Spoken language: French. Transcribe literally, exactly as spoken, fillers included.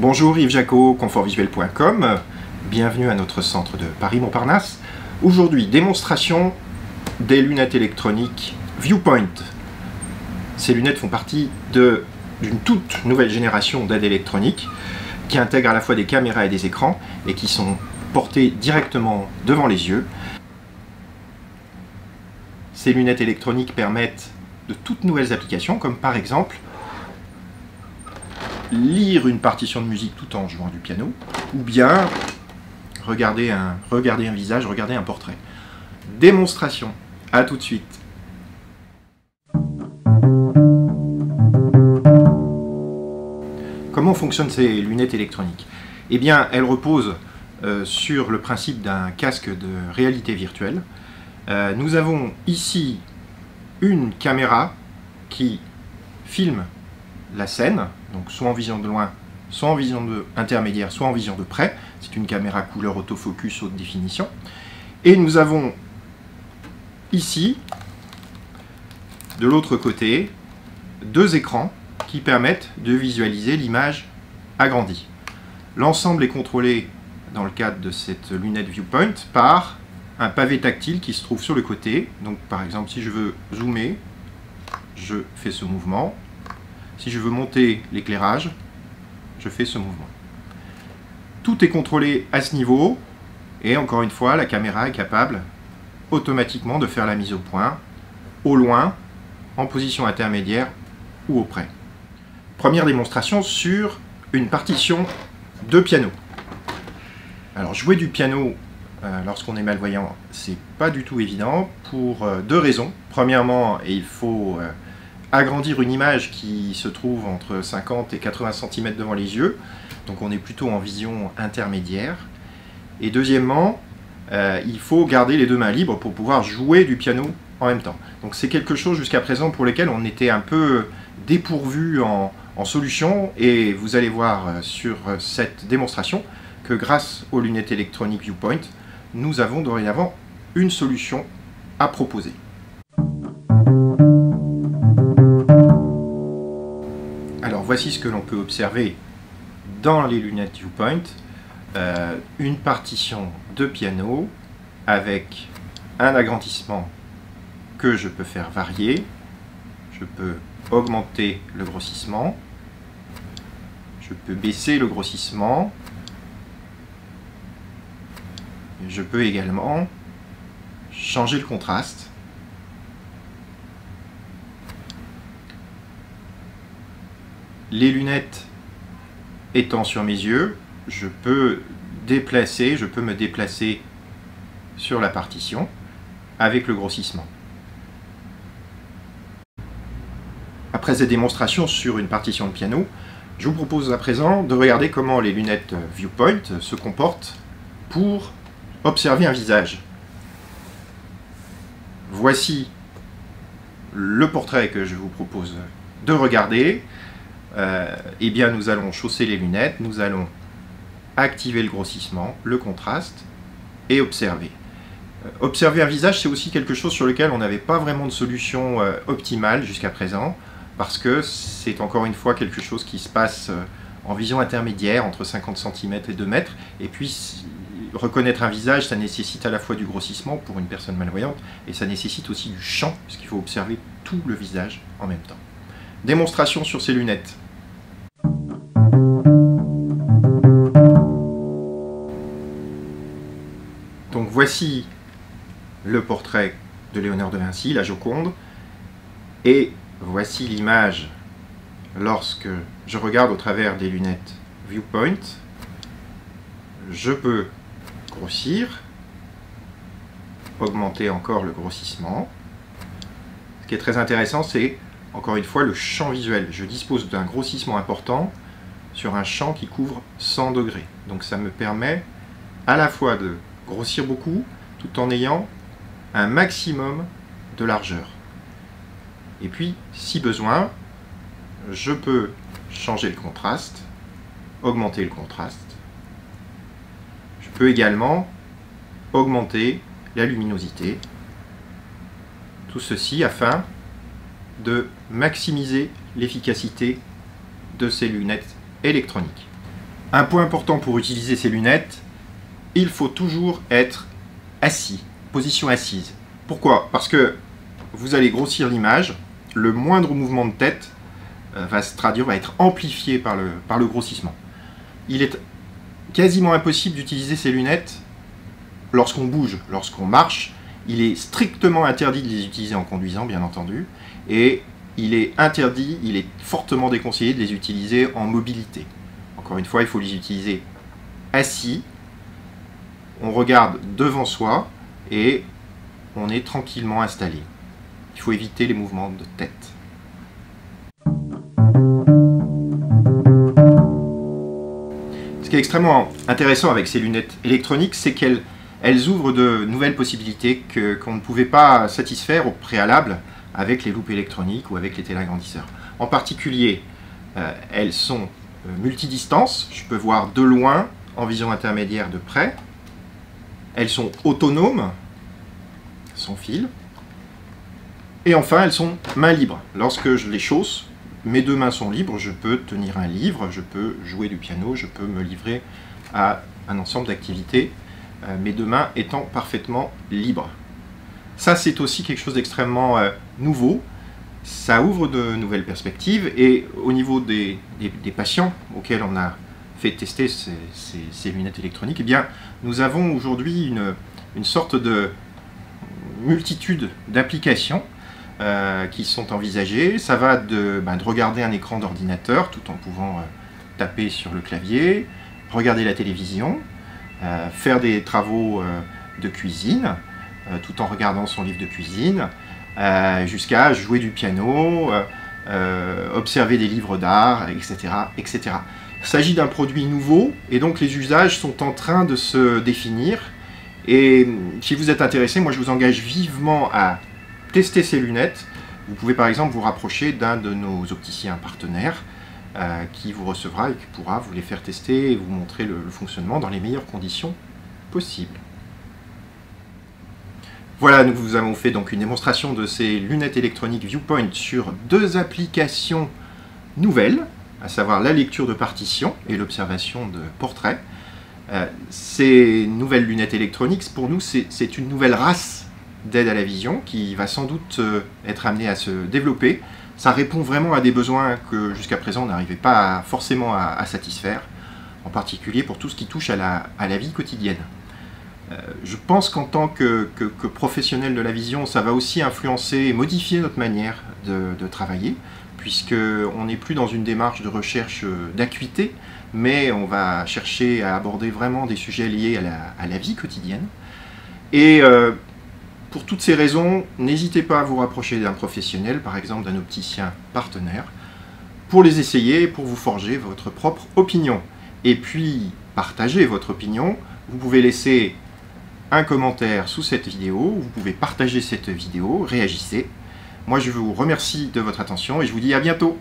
Bonjour, Yves Jacot, confort visuel point com. Bienvenue à notre centre de Paris-Montparnasse. Aujourd'hui, démonstration des lunettes électroniques Viewpoint. Ces lunettes font partie d'une toute nouvelle génération d'aides électroniques qui intègrent à la fois des caméras et des écrans et qui sont portées directement devant les yeux. Ces lunettes électroniques permettent de toutes nouvelles applications, comme par exemple lire une partition de musique tout en jouant du piano, ou bien regarder un, regarder un visage, regarder un portrait. Démonstration, à tout de suite. Comment fonctionnent ces lunettes électroniques? Eh bien, elles reposent euh, sur le principe d'un casque de réalité virtuelle. Euh, nous avons ici une caméra qui filme la scène, donc soit en vision de loin, soit en vision de intermédiaire, soit en vision de près. C'est une caméra couleur autofocus haute définition. Et nous avons ici, de l'autre côté, deux écrans qui permettent de visualiser l'image agrandie. L'ensemble est contrôlé, dans le cadre de cette lunette Viewpoint, par un pavé tactile qui se trouve sur le côté. Donc par exemple, si je veux zoomer, je fais ce mouvement. Si je veux monter l'éclairage, je fais ce mouvement. Tout est contrôlé à ce niveau, et encore une fois, la caméra est capable automatiquement de faire la mise au point, au loin, en position intermédiaire ou au près. Première démonstration sur une partition de piano. Alors, jouer du piano euh, lorsqu'on est malvoyant, c'est pas du tout évident pour euh, deux raisons. Premièrement, il faut euh, agrandir une image qui se trouve entre cinquante et quatre-vingts centimètres devant les yeux, donc on est plutôt en vision intermédiaire. Et deuxièmement, euh, il faut garder les deux mains libres pour pouvoir jouer du piano en même temps. Donc c'est quelque chose jusqu'à présent pour lequel on était un peu dépourvu en, en solution, et vous allez voir sur cette démonstration que grâce aux lunettes électroniques Viewpoint, nous avons dorénavant une solution à proposer. Voici ce que l'on peut observer dans les lunettes Viewpoint. Euh, une partition de piano avec un agrandissement que je peux faire varier. Je peux augmenter le grossissement. Je peux baisser le grossissement. Je peux également changer le contraste. Les lunettes étant sur mes yeux, je peux déplacer, je peux me déplacer sur la partition avec le grossissement. Après cette démonstration sur une partition de piano, je vous propose à présent de regarder comment les lunettes Viewpoint se comportent pour observer un visage. Voici le portrait que je vous propose de regarder. Euh, eh bien, nous allons chausser les lunettes, nous allons activer le grossissement, le contraste et observer. Euh, observer un visage, c'est aussi quelque chose sur lequel on n'avait pas vraiment de solution euh, optimale jusqu'à présent, parce que c'est encore une fois quelque chose qui se passe euh, en vision intermédiaire, entre cinquante centimètres et deux mètres, et puis reconnaître un visage, ça nécessite à la fois du grossissement pour une personne malvoyante, et ça nécessite aussi du champ, parce qu'il faut observer tout le visage en même temps. Démonstration sur ces lunettes. Donc voici le portrait de Léonard de Vinci, la Joconde, et voici l'image lorsque je regarde au travers des lunettes Viewpoint. Je peux grossir, augmenter encore le grossissement. Ce qui est très intéressant, c'est encore une fois le champ visuel. Je dispose d'un grossissement important sur un champ qui couvre cent degrés. Donc ça me permet à la fois de grossir beaucoup tout en ayant un maximum de largeur. Et puis, si besoin, je peux changer le contraste, augmenter le contraste. Je peux également augmenter la luminosité. Tout ceci afin de maximiser l'efficacité de ces lunettes électroniques. Un point important pour utiliser ces lunettes, il faut toujours être assis, position assise. Pourquoi? Parce que vous allez grossir l'image, le moindre mouvement de tête va se traduire, va être amplifié par le, par le grossissement. Il est quasiment impossible d'utiliser ces lunettes lorsqu'on bouge, lorsqu'on marche. Il est strictement interdit de les utiliser en conduisant, bien entendu, et il est interdit, il est fortement déconseillé de les utiliser en mobilité. Encore une fois, il faut les utiliser assis, on regarde devant soi et on est tranquillement installé. Il faut éviter les mouvements de tête. Ce qui est extrêmement intéressant avec ces lunettes électroniques, c'est qu'elles elles ouvrent de nouvelles possibilités que, qu'on ne pouvait pas satisfaire au préalable avec les loupes électroniques ou avec les téléagrandisseurs. En particulier, euh, elles sont multidistances, je peux voir de loin, en vision intermédiaire, de près. Elles sont autonomes, sans fil. Et enfin, elles sont mains libres. Lorsque je les chausse, mes deux mains sont libres, je peux tenir un livre, je peux jouer du piano, je peux me livrer à un ensemble d'activités, euh, mes deux mains étant parfaitement libres. Ça, c'est aussi quelque chose d'extrêmement euh, nouveau. Ça ouvre de nouvelles perspectives et au niveau des, des, des patients auxquels on a fait tester ces, ces, ces lunettes électroniques, eh bien, nous avons aujourd'hui une, une sorte de multitude d'applications euh, qui sont envisagées. Ça va de, ben, de regarder un écran d'ordinateur tout en pouvant euh, taper sur le clavier, regarder la télévision, euh, faire des travaux euh, de cuisine euh, tout en regardant son livre de cuisine, Euh, jusqu'à jouer du piano, euh, euh, observer des livres d'art, et cetera, et cetera. Il s'agit d'un produit nouveau, et donc les usages sont en train de se définir. Et si vous êtes intéressé, moi je vous engage vivement à tester ces lunettes. Vous pouvez par exemple vous rapprocher d'un de nos opticiens partenaires euh, qui vous recevra et qui pourra vous les faire tester et vous montrer le, le fonctionnement dans les meilleures conditions possibles. Voilà, nous vous avons fait donc une démonstration de ces lunettes électroniques Viewpoint sur deux applications nouvelles, à savoir la lecture de partitions et l'observation de portraits. Euh, ces nouvelles lunettes électroniques, pour nous, c'est une nouvelle race d'aide à la vision qui va sans doute être amenée à se développer. Ça répond vraiment à des besoins que jusqu'à présent on n'arrivait pas forcément à, à satisfaire, en particulier pour tout ce qui touche à la, à la vie quotidienne. Je pense qu'en tant que, que, que professionnel de la vision, ça va aussi influencer et modifier notre manière de, de travailler, puisqu'on n'est plus dans une démarche de recherche d'acuité, mais on va chercher à aborder vraiment des sujets liés à la, à la vie quotidienne. Et euh, pour toutes ces raisons, n'hésitez pas à vous rapprocher d'un professionnel, par exemple d'un opticien partenaire, pour les essayer, pour vous forger votre propre opinion. Et puis, partagez votre opinion. Vous pouvez laisser un commentaire sous cette vidéo, vous pouvez partager cette vidéo, réagissez. Moi je vous remercie de votre attention et je vous dis à bientôt.